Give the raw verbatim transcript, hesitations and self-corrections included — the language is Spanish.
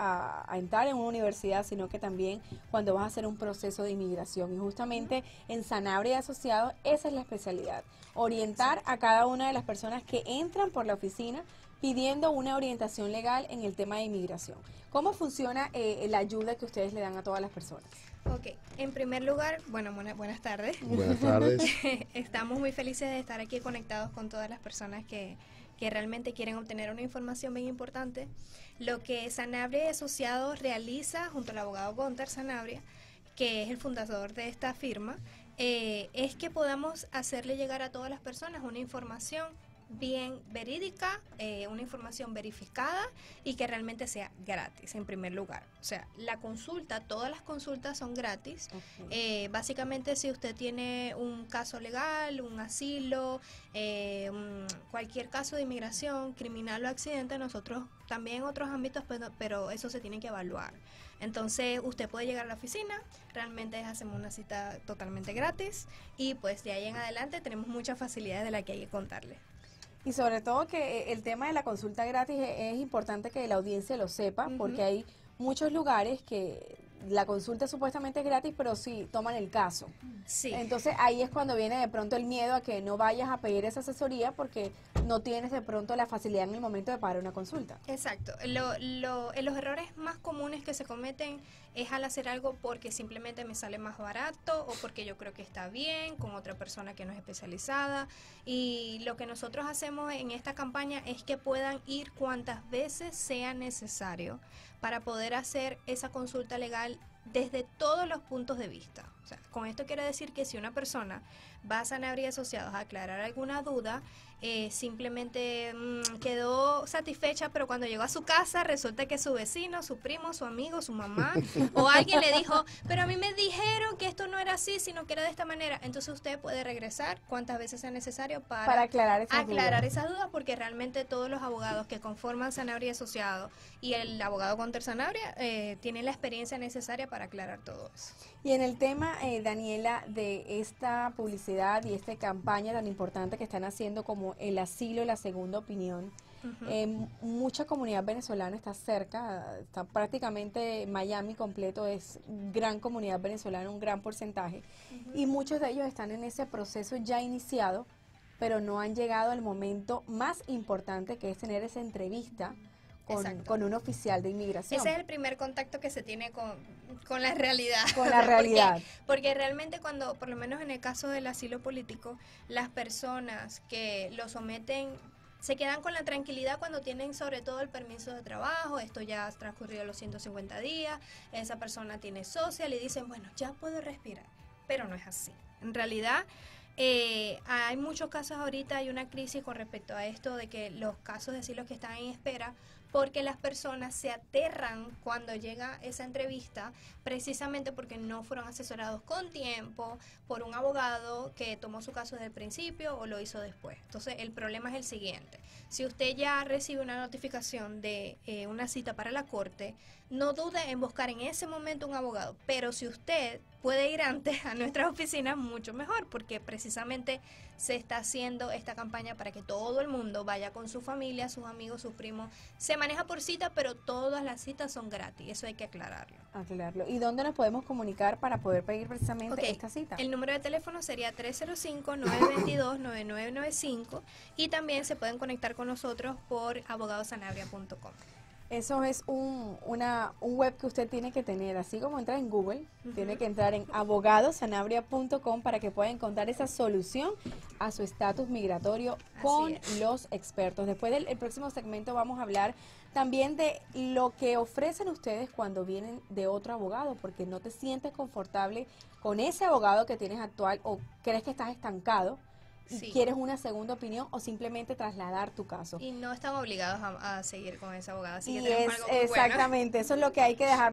a, a entrar en una universidad, sino que también cuando vas a hacer un proceso de inmigración. Y justamente en Sanabria Asociados esa es la especialidad, orientar a cada una de las personas que entran por la oficina pidiendo una orientación legal en el tema de inmigración. ¿Cómo funciona eh, la ayuda que ustedes le dan a todas las personas? Ok, en primer lugar, bueno, buena, buenas tardes. Buenas tardes. Estamos muy felices de estar aquí conectados con todas las personas que, que realmente quieren obtener una información bien importante. Lo que Sanabria Asociados realiza junto al abogado Bontar Sanabria, que es el fundador de esta firma, eh, es que podamos hacerle llegar a todas las personas una información bien verídica, eh, una información verificada y que realmente sea gratis en primer lugar. O sea, la consulta, todas las consultas son gratis. Okay. Eh, básicamente, si usted tiene un caso legal, un asilo, eh, un, cualquier caso de inmigración, criminal o accidente, nosotros también otros ámbitos, pero, pero eso se tiene que evaluar. Entonces, usted puede llegar a la oficina, realmente hacemos una cita totalmente gratis y pues de ahí en adelante tenemos muchas facilidades de las que hay que contarle. Y sobre todo que el tema de la consulta gratis es importante que la audiencia lo sepa, uh-huh. porque hay muchos lugares que la consulta supuestamente es gratis, pero sí toman el caso. Sí. Entonces ahí es cuando viene de pronto el miedo a que no vayas a pedir esa asesoría porque no tienes de pronto la facilidad en el momento de pagar una consulta. Exacto. Lo, lo, los errores más comunes que se cometen es al hacer algo porque simplemente me sale más barato o porque yo creo que está bien con otra persona que no es especializada. Y lo que nosotros hacemos en esta campaña es que puedan ir cuantas veces sea necesario para poder hacer esa consulta legal desde todos los puntos de vista. O sea, con esto quiere decir que si una persona va a Sanabria Asociados a aclarar alguna duda, eh, simplemente mmm, quedó satisfecha, pero cuando llegó a su casa resulta que su vecino, su primo, su amigo, su mamá o alguien le dijo, pero a mí me dijeron que esto no era así, sino que era de esta manera. Entonces usted puede regresar cuantas veces sea necesario para, para aclarar esas aclarar dudas. Esas dudas, porque realmente todos los abogados que conforman Sanabria Asociados y el abogado Bontar Sanabria eh, tienen la experiencia necesaria para aclarar todo eso. Y en el tema, eh, Daniela, de esta publicidad y esta campaña tan importante que están haciendo como el asilo y la segunda opinión, uh-huh. eh, mucha comunidad venezolana está cerca, está prácticamente Miami completo, es gran comunidad venezolana, un gran porcentaje, uh-huh. y muchos de ellos están en ese proceso ya iniciado, pero no han llegado al momento más importante que es tener esa entrevista Con, con un oficial de inmigración. Ese es el primer contacto que se tiene con, con la realidad. Con la realidad. Porque, porque realmente cuando, por lo menos en el caso del asilo político, las personas que lo someten se quedan con la tranquilidad cuando tienen sobre todo el permiso de trabajo, esto ya ha transcurrido los ciento cincuenta días, esa persona tiene social y dicen, bueno, ya puedo respirar, pero no es así. En realidad, Eh, hay muchos casos ahorita, hay una crisis con respecto a esto de que los casos de asilo que están en espera, porque las personas se aterran cuando llega esa entrevista, precisamente porque no fueron asesorados con tiempo por un abogado que tomó su caso desde el principio o lo hizo después. Entonces el problema es el siguiente, si usted ya recibe una notificación de eh, una cita para la corte, no dude en buscar en ese momento un abogado, pero si usted puede ir antes a nuestras oficinas, mucho mejor, porque precisamente se está haciendo esta campaña para que todo el mundo vaya con su familia, sus amigos, sus primos. Se maneja por cita, pero todas las citas son gratis. Eso hay que aclararlo. Aclararlo. ¿Y dónde nos podemos comunicar para poder pedir precisamente okay. esta cita? El número de teléfono sería tres cero cinco, nueve dos dos, nueve nueve nueve cinco y también se pueden conectar con nosotros por abogado sanabria punto com. Eso es un, una, un web que usted tiene que tener, así como entra en Google, uh-huh. tiene que entrar en abogado sanabria punto com para que pueda encontrar esa solución a su estatus migratorio así con es. Los expertos. Después del el próximo segmento vamos a hablar también de lo que ofrecen ustedes cuando vienen de otro abogado, porque no te sientes confortable con ese abogado que tienes actual o crees que estás estancado. Sí. ¿Quieres una segunda opinión o simplemente trasladar tu caso? Y no están obligados a, a seguir con esa abogada. Así que es, algo muy exactamente, bueno. Eso es lo que hay que dejar.